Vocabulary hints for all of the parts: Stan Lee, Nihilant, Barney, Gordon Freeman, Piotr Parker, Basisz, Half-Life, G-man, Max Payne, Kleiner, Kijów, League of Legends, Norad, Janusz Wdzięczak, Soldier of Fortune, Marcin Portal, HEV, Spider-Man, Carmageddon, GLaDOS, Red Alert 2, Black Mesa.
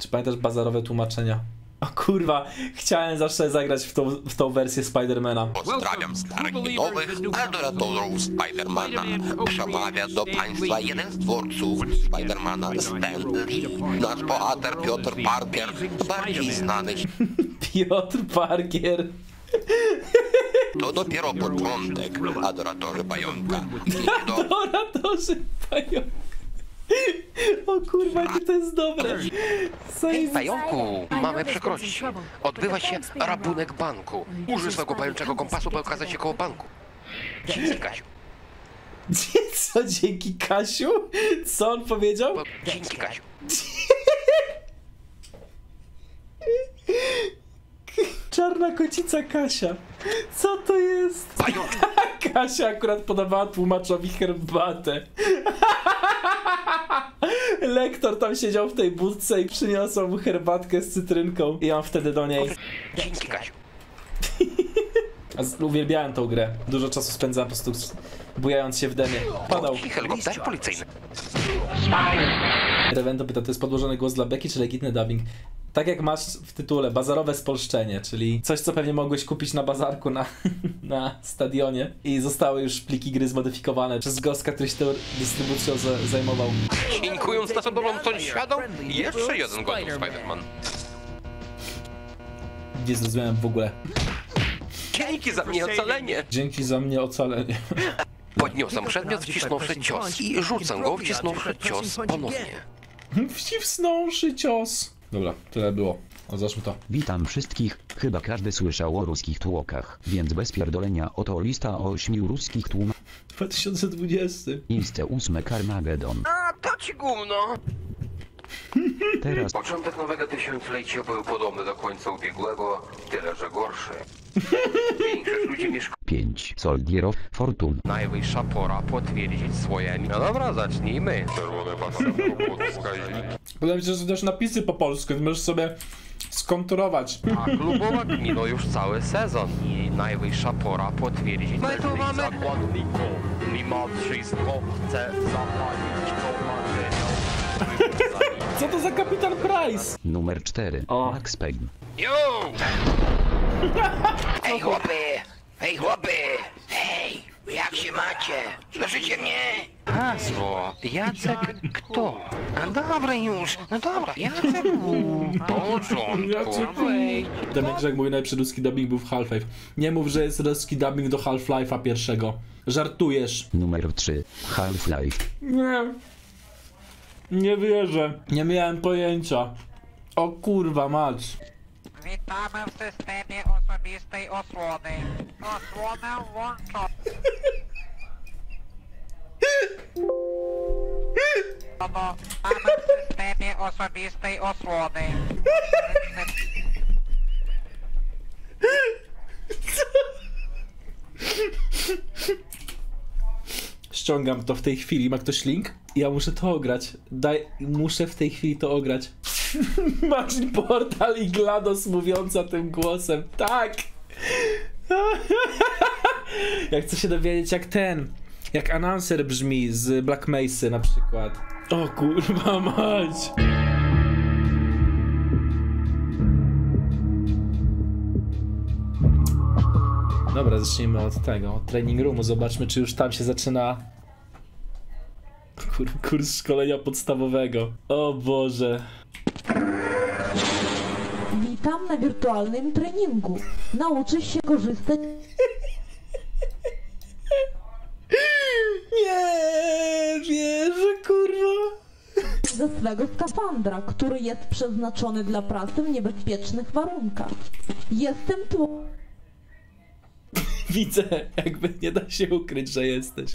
Czy pamiętasz bazarowe tłumaczenia? O kurwa, chciałem zawsze zagrać w tą wersję Spidermana. Pozdrawiam starych i nowych adoratorów Spidermana. Przemawia do Państwa jeden z twórców Spidermana, Stan Lee. Nasz bohater Piotr Parker, bardziej znany. Piotr Parker. To dopiero początek, adoratorzy pająka. Adoratorzy pająka. O kurwa, to jest dobre. Hej pająku, mamy przykrości. Odbywa się rabunek banku. Użyj swojego pajączego kompasu, by okazać się koło banku. Dzięki Kasiu. Co, dzięki Kasiu? Co on powiedział? Dzięki Kasiu. Czarna kocica Kasia. Co to jest? Kasia akurat podawała tłumaczowi herbatę. Lektor tam siedział w tej budce i przyniosł mu herbatkę z cytrynką. I on wtedy do niej... Dzięki Kasiu. Uwielbiałem tą grę. Dużo czasu spędzałem po prostu bujając się w demie. Padał. Revento pyta, to jest podłożony głos dla Beki czy legitny dubbing? Tak jak masz w tytule, bazarowe spolszczenie, czyli coś, co pewnie mogłeś kupić na bazarku, na stadionie i zostały już pliki gry zmodyfikowane przez goska, który się tą dystrybucją zajmował. Dziękując naszym dobrym sąsiadom, jeszcze jeden gotów Spider-Man. Nie zrozumiałem w ogóle. Dzięki za mnie ocalenie! Dzięki za mnie ocalenie. Podniosę przedmiot, wcisnąwszy cios i rzucę go, wcisnąwszy cios ponownie. Wcisnąwszy cios. Dobra, tyle było. O, zacznijmy to. Witam wszystkich. Chyba każdy słyszał o ruskich tłokach, więc bez pierdolenia oto lista o 8 ruskich tłumach. 2020. Miejsce 8 Carmageddon. A, to ci gówno. Teraz... Początek nowego tysiąclecia był podobny do końca ubiegłego, tyle że gorszy. Większość ludzi mieszka... 5 Soldier of Fortune. Najwyższa pora potwierdzić swoje... No dobra, zacznijmy. Podoba mi się, że też napisy po polsku, więc możesz sobie skonturować. A klubowa gmino już cały sezon i najwyższa pora potwierdzić... My tu mamy... ...zakładników, mimo wszystko chce zapalić komarzy. Co to za Kapitan Price? Numer 4 Max Payne. Yo! Ej chłopy! Hej chłopy! Hej! Jak się macie? Słyszycie mnie? Hasło, Jacek kto? A dobra już, no dobra, Jacek w Demek, że jak mój najlepszy ruski dubbing był w Half-Life. Nie mów, że jest ruski dubbing do Half-Life'a pierwszego. Żartujesz. Numer 3 Half-Life. Nie. Nie wierzę. Nie miałem pojęcia. O kurwa mać. Witamy w systemie osobistej osłony. Osłonę włączoną. Mamy w systemie osobistej osłony. Ściągam to w tej chwili. Ma ktoś link? Ja muszę to ograć. Muszę w tej chwili to ograć. Marcin Portal i GLaDOS mówiąca tym głosem. Tak! Jak chcę się dowiedzieć, jak ten. Jak announcer brzmi z Black Mesy na przykład. O kurwa mać! Dobra, zacznijmy od tego, od training roomu. Zobaczmy, czy już tam się zaczyna... Kurs szkolenia podstawowego. O Boże. Witam na wirtualnym treningu. Nauczysz się korzystać... Nie wierzę, kurwa. ...ze swego skafandra, który jest przeznaczony dla pracy w niebezpiecznych warunkach. Jestem tu. Widzę, jakby nie da się ukryć, że jesteś.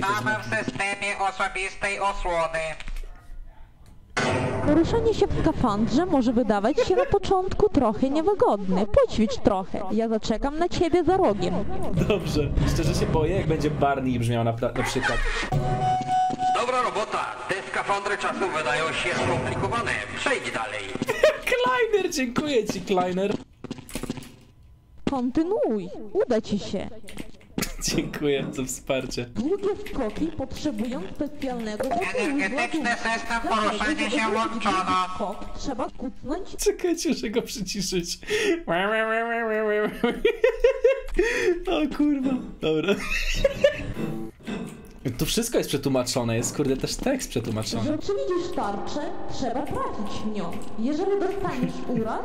Mamy w systemie osobistej osłony. Poruszanie się w skafandrze może wydawać się na początku trochę niewygodne. Poćwicz trochę. Ja zaczekam na ciebie za rogiem. Dobrze. Szczerze się boję, jak będzie Barney brzmiał na przykład. Dobra robota. Te skafandry czasem wydają się skomplikowane. Przejdź dalej. Kleiner, dziękuję ci, Kleiner. Kontynuuj. Uda ci się. Dziękuję za wsparcie. Długie skoki potrzebują specjalnego... Energetyczny system poruszania się włączono. Trzeba kucnąć... Czekajcie, że go przyciszyć. O kurwa. Dobra. To wszystko jest przetłumaczone, jest kurde też tekst przetłumaczony. Że widzisz tarczę, trzeba trafić w nią. Jeżeli dostaniesz uraz...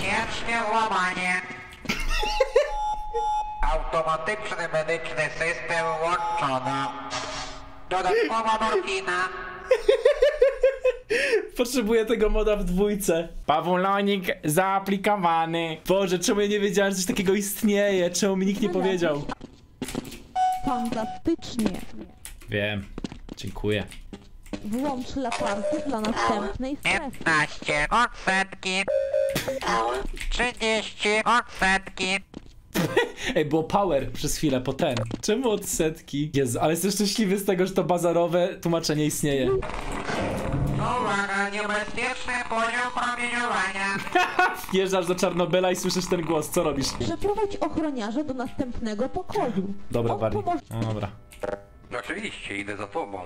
Wiecznie łamanie. Automatyczny medyczny system włączono. Dodatkowa morfina. Potrzebuję tego moda w dwójce. Pawulonik zaaplikowany. Boże, czemu ja nie wiedziałem, że coś takiego istnieje? Czemu mi nikt nie powiedział? Fantastycznie. Wiem, dziękuję. Włącz latarkę dla następnej strefy. 15 odsetki. 30 odsetki. Ej, było power przez chwilę, potem. Czemu odsetki? Jezu, ale jestem szczęśliwy z tego, że to bazarowe tłumaczenie istnieje. Uwaga, niebezpieczny poziom promieniowania. Wjeżdżasz do Czarnobyla i słyszysz ten głos, co robisz? Przeprowadź ochroniarza do następnego pokoju. Dobra, Barney. Dobra. Oczywiście, idę za tobą.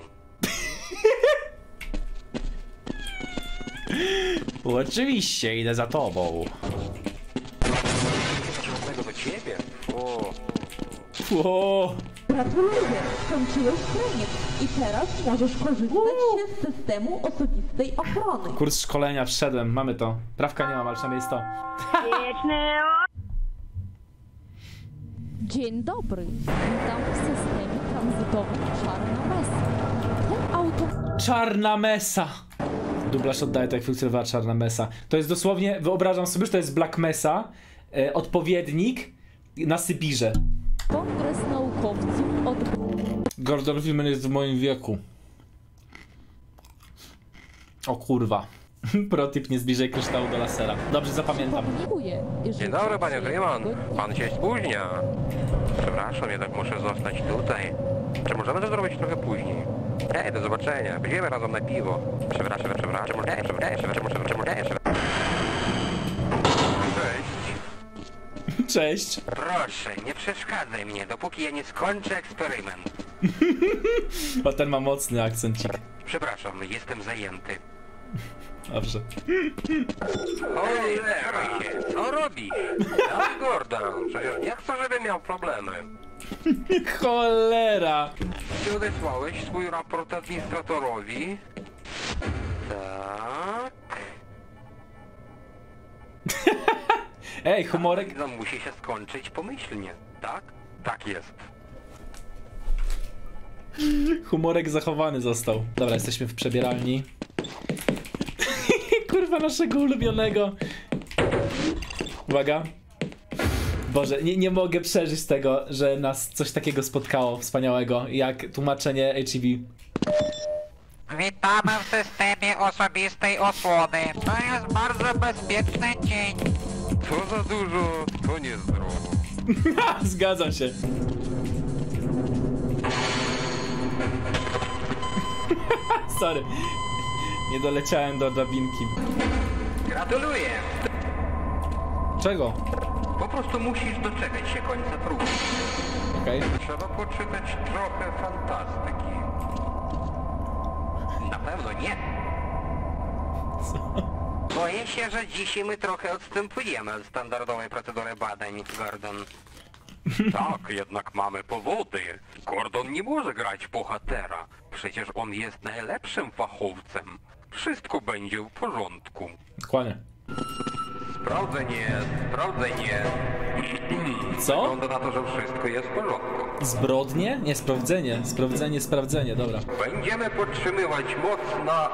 Oczywiście, idę za tobą. Do ciebie? O. Gratuluję, skończyłeś szkoleniec i teraz możesz korzystać z systemu osobistej ochrony. Kurs szkolenia, wszedłem, mamy to. Prawka nie mam, ale przynajmniej jest to. Dzień dobry, witam w systemie tranzytowym Czarna Mesa. Ten auto... Czarna Mesa! Dublaż oddaję, to jak funkcjonowała Czarna Mesa. To jest dosłownie, wyobrażam sobie, że to jest Black Mesa, odpowiednik na Sybirze. Kongres naukowców od... Gordon Freeman jest w moim wieku. O kurwa. Protip, nie zbliżaj kryształu do lasera. Dobrze, zapamiętam. Dzień dobry, panie Freeman. Pan się spóźnia. Przepraszam, jednak muszę zostać tutaj. Czy możemy to zrobić trochę później? Ej, do zobaczenia. Będziemy razem na piwo. Przepraszam. Cześć. Proszę, nie przeszkadzaj mnie, dopóki ja nie skończę eksperyment. O, ten ma mocny akcencik. Przepraszam, jestem zajęty. Dobrze. Oj, lepiej, co robisz? Ja Gordon, przecież nie chcę, żebym miał problemy. Cholera. Czy odesłałeś swój raport administratorowi? Tak. Ej, humorek... No, musi się skończyć pomyślnie, tak? Tak jest. Humorek zachowany został. Dobra, jesteśmy w przebieralni. Kurwa, naszego ulubionego. Uwaga. Boże, nie mogę przeżyć tego, że nas coś takiego spotkało wspaniałego, jak tłumaczenie HEV. Witamy w systemie osobistej osłony. To jest bardzo bezpieczny dzień. To za dużo, to niezdrowo. Zgadzam się. Sorry. Nie doleciałem do drabinki. Gratuluję. Czego? Po prostu musisz doczekać się końca próby. Okej. Okay. Trzeba poczytać trochę fantastyki. Na pewno nie. Co? Boję się, że dzisiaj my trochę odstępujemy od standardowej procedury badań, Gordon. Tak, jednak mamy powody. Gordon nie może grać bohatera. Przecież on jest najlepszym fachowcem. Wszystko będzie w porządku. Dokładnie. Sprawdzenie. Co? Wygląda na to, że wszystko jest w porządku. Zbrodnie? Nie, sprawdzenie. Sprawdzenie, dobra. Będziemy podtrzymywać moc na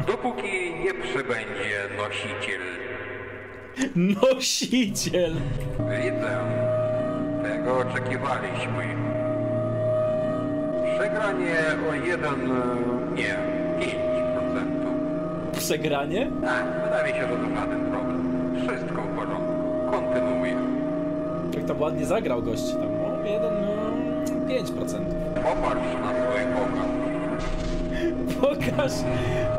80%, dopóki nie przybędzie nosiciel. Nosiciel! Widzę. Tego oczekiwaliśmy. Przegranie o 5%. Przegranie? Tak, wydaje mi się, że to żaden problem. Wszystko w porządku. Kontynuuję. Jak tam ładnie zagrał gość. Tam 5%. Popatrz na swoje oka. Pokaż,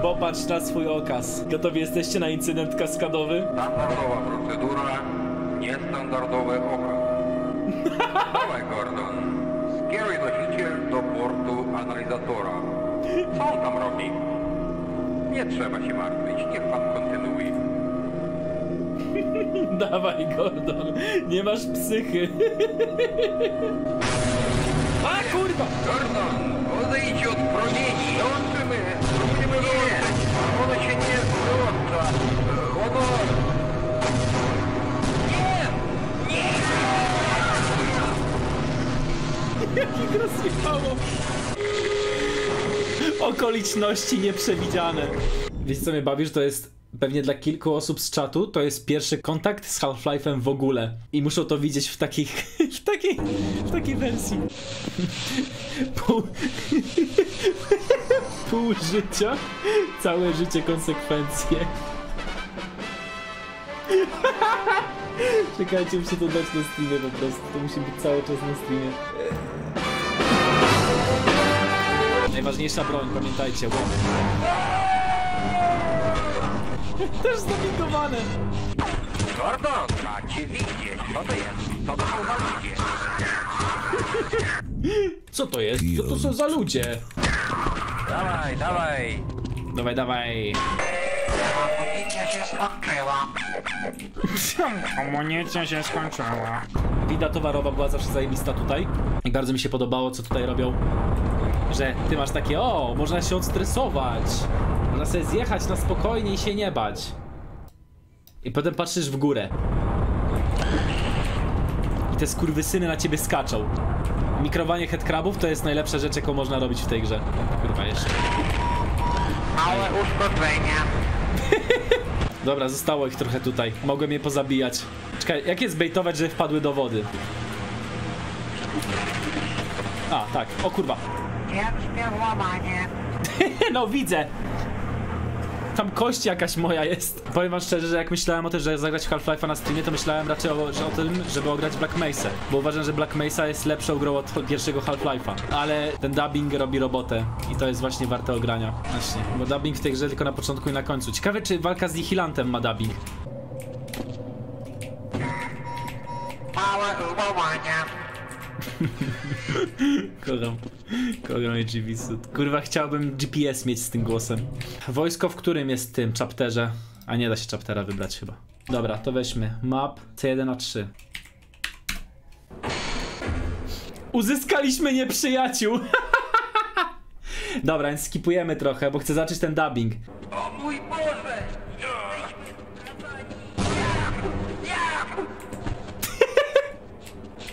popatrz na swój okaz. Gotowi jesteście na incydent kaskadowy? Standardowa procedura, niestandardowy okaz. Dawaj, Gordon, skieruj nosicie do portu analizatora. Co on tam robi? Nie trzeba się martwić, niech pan kontynuuje. Dawaj, Gordon, nie masz psychy. A kurwa! Gordon, odejdź od promieni. Dołączymy, spróbujemy dołączyć. Ono się nie dołącza. Ono... Nie! Nie! Jak ich rozjechało! Okoliczności nieprzewidziane. Wiesz co mnie bawisz, to jest... Pewnie dla kilku osób z czatu to jest pierwszy kontakt z Half-Life'em w ogóle. I muszą to widzieć w takiej wersji. Pół życia, całe życie konsekwencje. Czekajcie, muszę to dać na streamie po prostu. To musi być cały czas na streamie. Najważniejsza broń, pamiętajcie. Też zabinkowane! Gordon, tak cię widzieć! Co to jest? Co to są za ludzie? Co to jest? Co to są za ludzie? Dawaj, dawaj! Dawaj, dawaj! Komunicja się skończyła! Komunicja się skończyła! Wida towarowa była zawsze zajebista tutaj. I bardzo mi się podobało, co tutaj robią. Że ty masz takie, o, można się odstresować! Można sobie zjechać na spokojnie i się nie bać. I potem patrzysz w górę. I te skurwysyny na ciebie skaczą. Mikrowanie headcrabów to jest najlepsza rzecz, jaką można robić w tej grze. Kurwa jeszcze. Małe uszkodzenia. Dobra, zostało ich trochę tutaj. Mogłem je pozabijać. Czekaj, jak je zbejtować, że wpadły do wody? A, tak. O kurwa. Ja brzmię łamanie. No widzę. Tam kość jakaś moja jest. Powiem wam szczerze, że jak myślałem o tym, że zagrać w Half-Life'a na streamie, to myślałem raczej o tym, żeby ograć Black Mesę. Bo uważam, że Black Mesa jest lepszą grą od pierwszego Half-Life'a. Ale ten dubbing robi robotę. I to jest właśnie warte ogrania. Właśnie, bo dubbing w tej grze tylko na początku i na końcu. Ciekawe, czy walka z Nihilantem ma dubbing. Małe zwołania. Kocham GVS. Kurwa, chciałbym GPS mieć z tym głosem. Wojsko w którym jest w tym chapterze? A nie da się chaptera wybrać chyba. Dobra, to weźmy map C1A3. Uzyskaliśmy nieprzyjaciół. Dobra, więc skipujemy trochę, bo chcę zacząć ten dubbing. O mój Boże!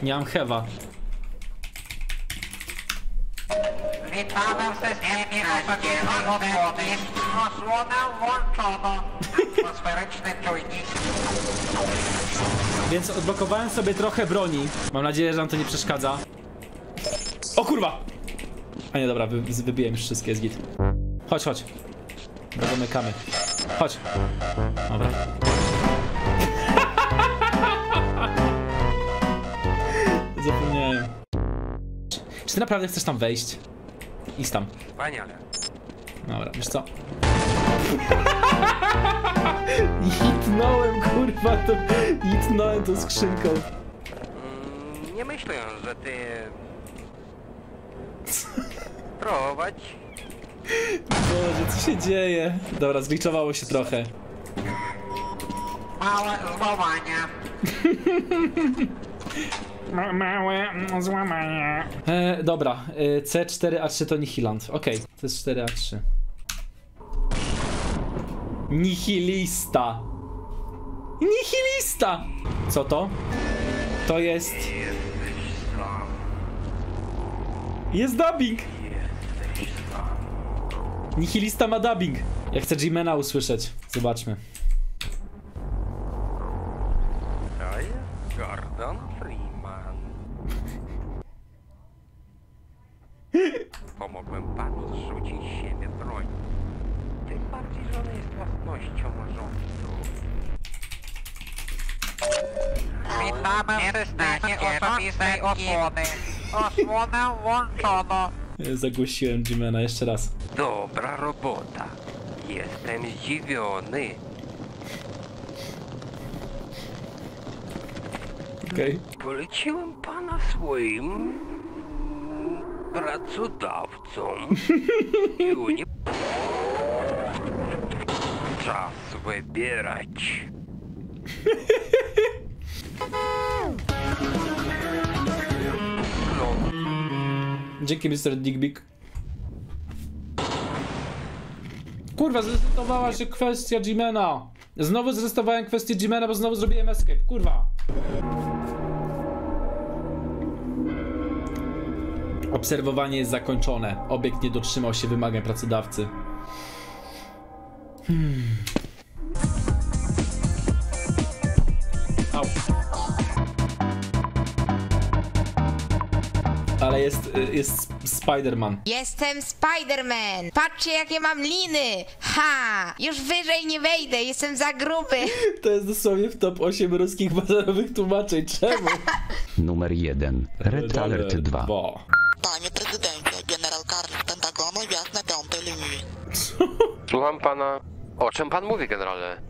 Nie mam hewa. Witamy w systemie rozpoczętego wody. Osłonę włączono. Atmosferyczny czujnik. Więc odblokowałem sobie trochę broni. Mam nadzieję, że nam to nie przeszkadza. O kurwa! A nie, dobra, wybiłem już wszystkie z git. Chodź, chodź. Zamykamy. Chodź. Dobra. Zapomniałem. Czy ty naprawdę chcesz tam wejść? Idź tam. Wspaniale. Dobra, wiesz co? Hitnąłem, kurwa, to... Hitnąłem tą skrzynką. Nie myślę, że ty... Prowadź. Boże, co się dzieje? Dobra, zgliczowało się trochę. Małe złamania. Małe złamanie. Dobra, C4A3 to Nihilant. Okej, okay. C4A3. Nihilista. Nihilista! Co to? To jest... Jest dubbing! Nihilista ma dubbing. Ja chcę G-mana usłyszeć. Zobaczmy. To jest Gordon Freeman. Pomogłem panu zrzucić siebie broń. Tym bardziej, że ona jest własnością rządu. Witamy w systemie osobistej osłony. Osłonę włączono. Zagłosiłem G-mana, jeszcze raz. Dobra robota. Jestem zdziwiony. Okej. Poleciłem pana swoim pracodawcom. Czas wybierać. Dzięki, Mr. Digbig. Kurwa, zresetowała się kwestia G-mana. Znowu zresetowałem kwestię G-mana, bo znowu zrobiłem escape. Kurwa. Obserwowanie jest zakończone. Obiekt nie dotrzymał się wymagań pracodawcy. Au. Ale jest Spider-Man. Jestem Spider-Man! Patrzcie, jakie mam liny! Ha! Już wyżej nie wejdę, jestem za gruby! To jest dosłownie w top 8 ruskich bazarowych tłumaczeń. Czemu? Numer 1. Red Alert 2. Panie prezydencie, generał Carl Pentagonu jest na 5. linii. Słucham pana. O czym pan mówi, generale?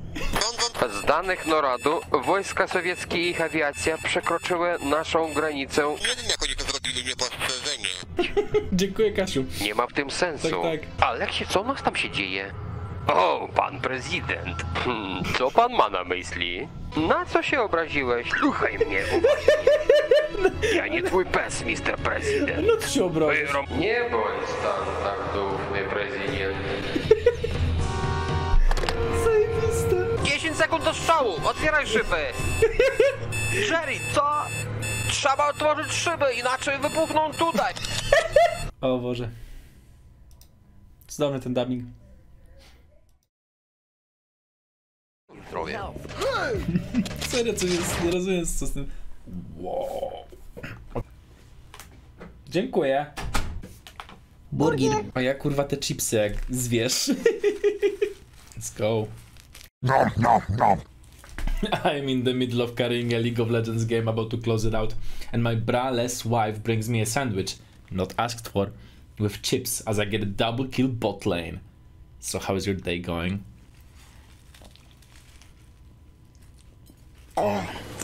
Z danych Noradu wojska sowieckie i ich awiacja przekroczyły naszą granicę. Nie wiem, jak oni to zrobili, nie postrzeżenie. Dziękuję, Kasiu. Nie ma w tym sensu. Tak, tak. Aleksie, co u nas tam się dzieje? O, pan prezydent. Co pan ma na myśli? Na co się obraziłeś? Słuchaj mnie, uważnie. Ja nie twój pes, Mr. Prezydent. No co się obraziłeś? Nie bądź tam tak dumny, prezydent. 10 sekund do strzału! Otwieraj szyby! Jerry, co? Trzeba otworzyć szyby, inaczej wybuchną tutaj! O Boże. Cudowny ten dubbing. Zdrowie. Serio, coś jest, nie rozumiem, co z tym... Wow. Dziękuję. Burger. A ja kurwa te chipsy jak zwierz. Let's go. No. I'm in the middle of carrying a League of Legends game about to close it out, and my braless wife brings me a sandwich, not asked for, with chips as I get a double kill bot lane. So how is your day going? Oh.